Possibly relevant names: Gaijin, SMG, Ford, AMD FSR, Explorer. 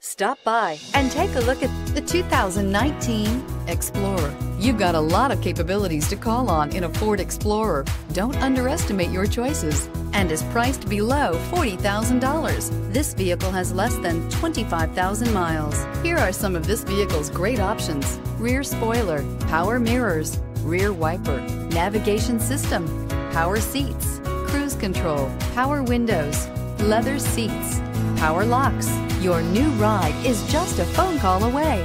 Stop by and take a look at the 2019 Explorer. You've got a lot of capabilities to call on in a Ford Explorer. Don't underestimate your choices, and is priced below $40,000. This vehicle has less than 25,000 miles. Here are some of this vehicle's great options: rear spoiler, power mirrors, rear wiper, navigation system, power seats, cruise control, power windows, leather seats, power locks. Your new ride is just a phone call away.